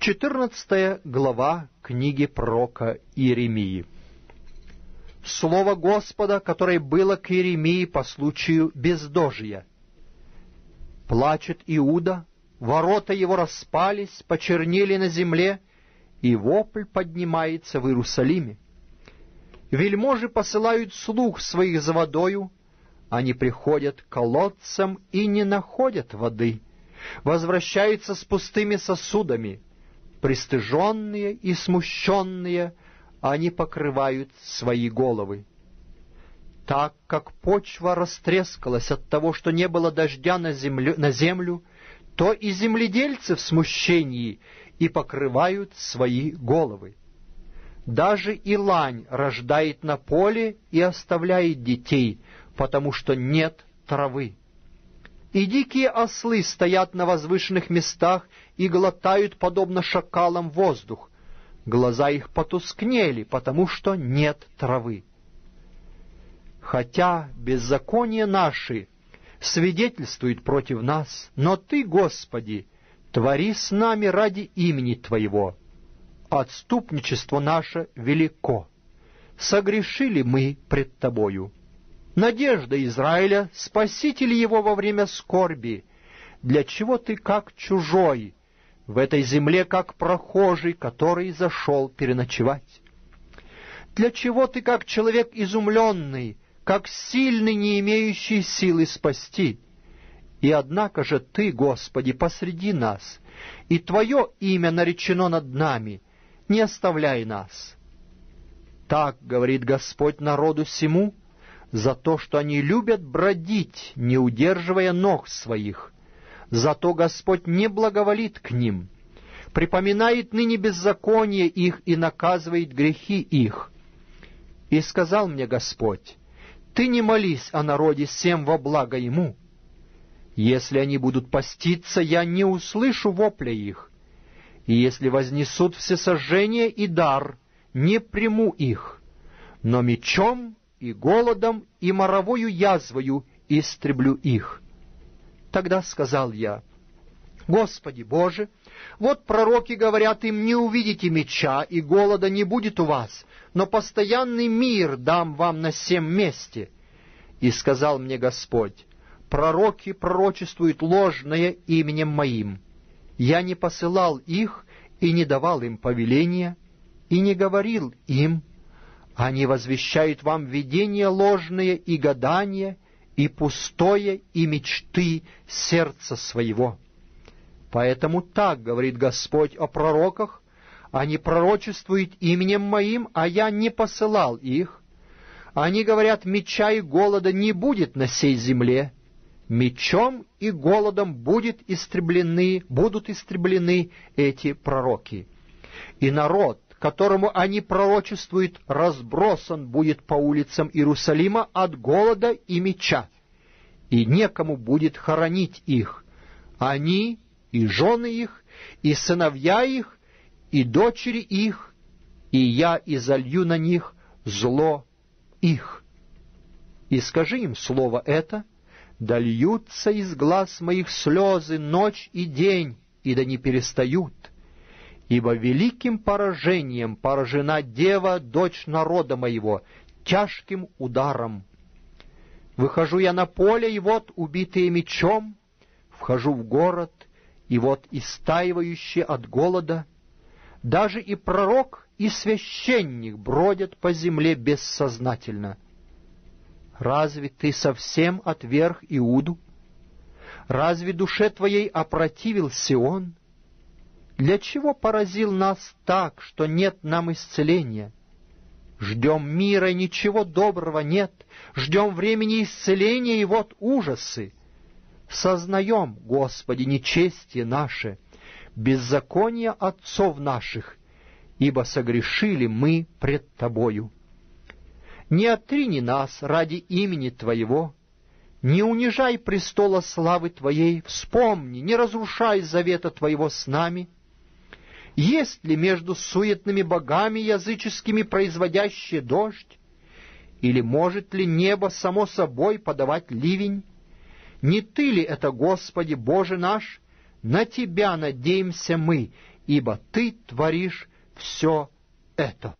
14 глава книги пророка Иеремии. Слово Господа, которое было к Иеремии по случаю бездожия. Плачет Иуда, ворота его распались, почернели на земле, и вопль поднимается в Иерусалиме. Вельможи посылают слуг своих за водою, они приходят к колодцам и не находят воды, возвращаются с пустыми сосудами, пристыженные и смущенные, они покрывают свои головы. Так как почва растрескалась от того, что не было дождя на землю, то и земледельцы в смущении и покрывают свои головы. Даже и лань рождает на поле и оставляет детей, потому что нет травы. И дикие ослы стоят на возвышенных местах и глотают, подобно шакалам, воздух. Глаза их потускнели, потому что нет травы. Хотя беззакония наши свидетельствуют против нас, но Ты, Господи, твори с нами ради имени Твоего. Отступничество наше велико. Согрешили мы пред Тобою. Надежда Израиля, спаситель его во время скорби. Для чего ты как чужой, в этой земле как прохожий, который зашел переночевать? Для чего ты как человек изумленный, как сильный, не имеющий силы спасти? И однако же Ты, Господи, посреди нас, и Твое имя наречено над нами, не оставляй нас. Так говорит Господь народу сему, за то, что они любят бродить, не удерживая ног своих. Зато Господь не благоволит к ним, припоминает ныне беззаконие их и наказывает грехи их. И сказал мне Господь: «Ты не молись о народе сем во благо ему. Если они будут поститься, я не услышу вопля их. И если вознесут всесожжение и дар, не приму их, но мечом и голодом и моровою язвою истреблю их». Тогда сказал я: «Господи Боже, вот пророки говорят им: не увидите меча, и голода не будет у вас, но постоянный мир дам вам на сем месте». И сказал мне Господь: «Пророки пророчествуют ложное именем моим. Я не посылал их и не давал им повеления, и не говорил им. Они возвещают вам видения ложные и гадания, и пустое, и мечты сердца своего. Поэтому так говорит Господь о пророках: они пророчествуют именем моим, а я не посылал их. Они говорят: меча и голода не будет на сей земле. Мечом и голодом будут истреблены эти пророки. И народ, которому они пророчествуют, разбросан будет по улицам Иерусалима от голода и меча, и некому будет хоронить их. Они и жены их, и сыновья их, и дочери их, и я изолью на них зло их. И скажи им слово это: да льются из глаз моих слезы ночь и день, и да не перестают. Ибо великим поражением поражена дева, дочь народа моего, тяжким ударом. Выхожу я на поле, и вот убитые мечом, вхожу в город, и вот истаивающие от голода. Даже и пророк, и священник бродят по земле бессознательно. Разве ты совсем отверг Иуду? Разве душе твоей опротивил Сион? Для чего поразил нас так, что нет нам исцеления? Ждем мира, ничего доброго нет, ждем времени исцеления, и вот ужасы. Сознаем, Господи, нечестие наше, беззаконие отцов наших, ибо согрешили мы пред Тобою. Не отрини нас ради имени Твоего, не унижай престола славы Твоей, вспомни, не разрушай завета Твоего с нами. Есть ли между суетными богами языческими производящие дождь? Или может ли небо само собой подавать ливень? Не Ты ли это, Господи, Боже наш? На Тебя надеемся мы, ибо ты творишь все это».